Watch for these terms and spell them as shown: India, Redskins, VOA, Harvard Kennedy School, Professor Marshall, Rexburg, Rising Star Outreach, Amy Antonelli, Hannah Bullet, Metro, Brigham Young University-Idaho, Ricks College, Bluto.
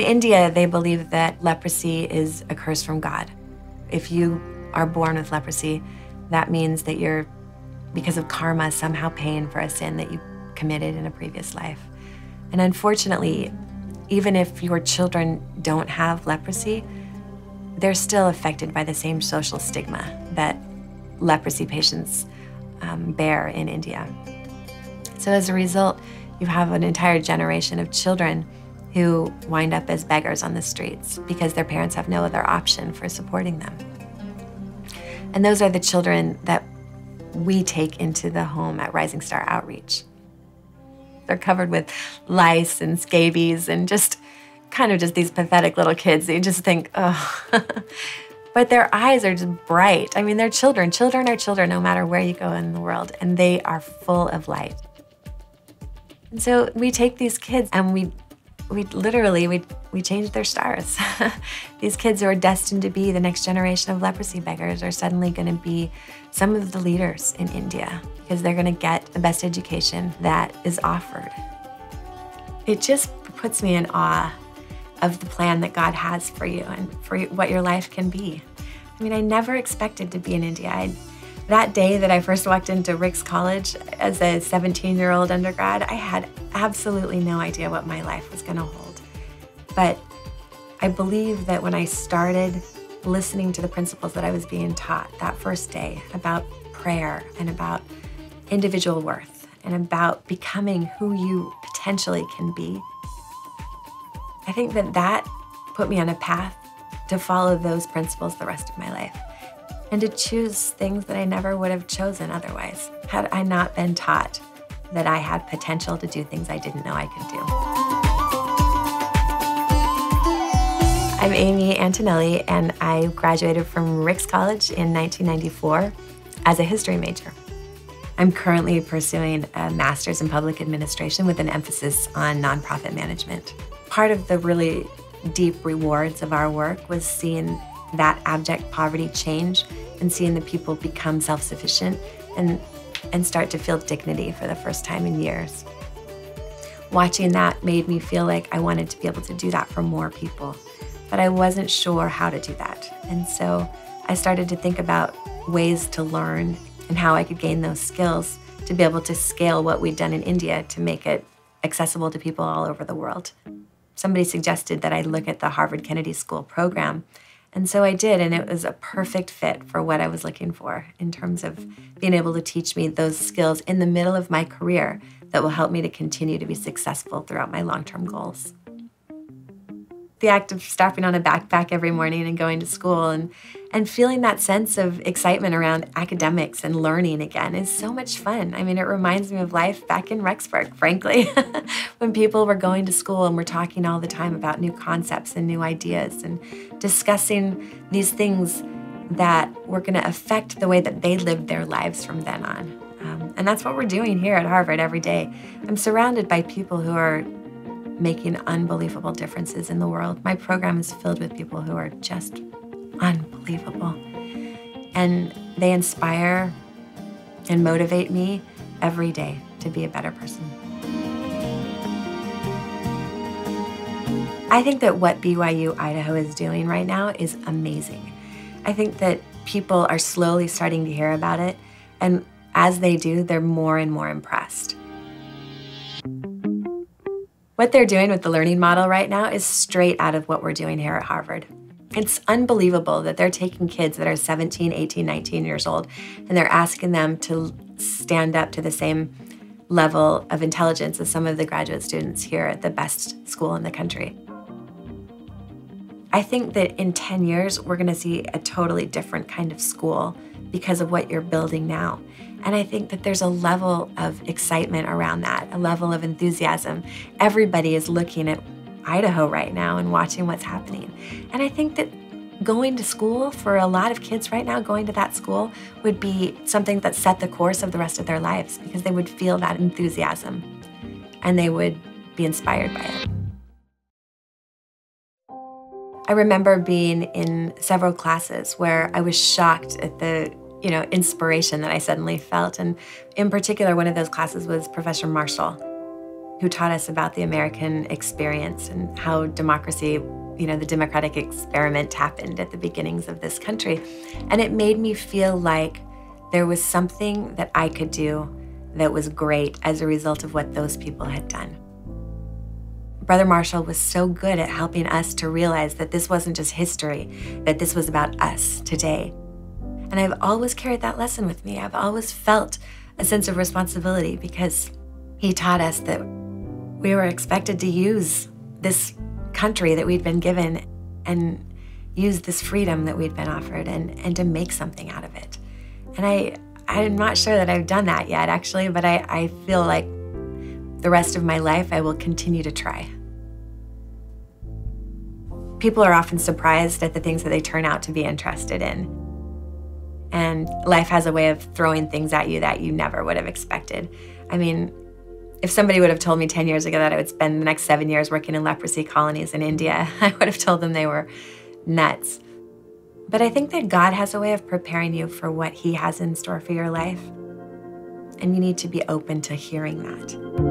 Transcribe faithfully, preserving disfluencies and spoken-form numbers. in India, they believe that leprosy is a curse from God. If you are born with leprosy, that means that you're, because of karma, somehow paying for a sin that you committed in a previous life. And unfortunately, even if your children don't have leprosy, they're still affected by the same social stigma that leprosy patients um, bear in India. So as a result, you have an entire generation of children who wind up as beggars on the streets because their parents have no other option for supporting them. And those are the children that we take into the home at Rising Star Outreach. They're covered with lice and scabies and just kind of just these pathetic little kids that you just think, oh. But their eyes are just bright. I mean, they're children. Children are children no matter where you go in the world, and they are full of light. And so we take these kids and we, we literally, we, we change their stars. These kids who are destined to be the next generation of leprosy beggars are suddenly gonna be some of the leaders in India because they're gonna get the best education that is offered. It just puts me in awe of the plan that God has for you and for what your life can be. I mean, I never expected to be in India. I, That day that I first walked into Ricks College as a seventeen-year-old undergrad, I had absolutely no idea what my life was gonna hold. But I believe that when I started listening to the principles that I was being taught that first day about prayer and about individual worth and about becoming who you potentially can be, I think that that put me on a path to follow those principles the rest of my life, and to choose things that I never would have chosen otherwise, had I not been taught that I had potential to do things I didn't know I could do. I'm Amy Antonelli, and I graduated from Ricks College in nineteen ninety-four as a history major. I'm currently pursuing a master's in public administration with an emphasis on nonprofit management. Part of the really deep rewards of our work was seeing that abject poverty change and seeing the people become self-sufficient and, and start to feel dignity for the first time in years. Watching that made me feel like I wanted to be able to do that for more people, but I wasn't sure how to do that. And so I started to think about ways to learn and how I could gain those skills to be able to scale what we'd done in India to make it accessible to people all over the world. Somebody suggested that I look at the Harvard Kennedy School program. And so I did, and it was a perfect fit for what I was looking for in terms of being able to teach me those skills in the middle of my career that will help me to continue to be successful throughout my long-term goals. The act of strapping on a backpack every morning and going to school and, and feeling that sense of excitement around academics and learning again is so much fun. I mean, it reminds me of life back in Rexburg, frankly, when people were going to school and were talking all the time about new concepts and new ideas and discussing these things that were going to affect the way that they lived their lives from then on. Um, and that's what we're doing here at Harvard every day. I'm surrounded by people who are making unbelievable differences in the world. My program is filled with people who are just unbelievable. And they inspire and motivate me every day to be a better person. I think that what B Y U Idaho is doing right now is amazing. I think that people are slowly starting to hear about it, and as they do, they're more and more impressed. What they're doing with the learning model right now is straight out of what we're doing here at Harvard. It's unbelievable that they're taking kids that are seventeen, eighteen, nineteen years old, and they're asking them to stand up to the same level of intelligence as some of the graduate students here at the best school in the country. I think that in ten years, we're gonna see a totally different kind of school because of what you're building now. And I think that there's a level of excitement around that, a level of enthusiasm. Everybody is looking at Idaho right now and watching what's happening. And I think that going to school for a lot of kids right now, going to that school would be something that set the course of the rest of their lives because they would feel that enthusiasm and they would be inspired by it. I remember being in several classes where I was shocked at the you know, inspiration that I suddenly felt. And in particular, one of those classes was Professor Marshall. who taught us about the American experience and how democracy, you know, the democratic experiment happened at the beginnings of this country. And it made me feel like there was something that I could do that was great as a result of what those people had done. Brother Marshall was so good at helping us to realize that this wasn't just history, that this was about us today. And I've always carried that lesson with me. I've always felt a sense of responsibility because he taught us that we were expected to use this country that we'd been given and use this freedom that we'd been offered and, and to make something out of it. And I, I'm not sure that I've done that yet, actually, but I, I feel like the rest of my life I will continue to try. People are often surprised at the things that they turn out to be interested in. And life has a way of throwing things at you that you never would have expected. I mean, if somebody would have told me ten years ago that I would spend the next seven years working in leprosy colonies in India, I would have told them they were nuts. But I think that God has a way of preparing you for what He has in store for your life. And you need to be open to hearing that.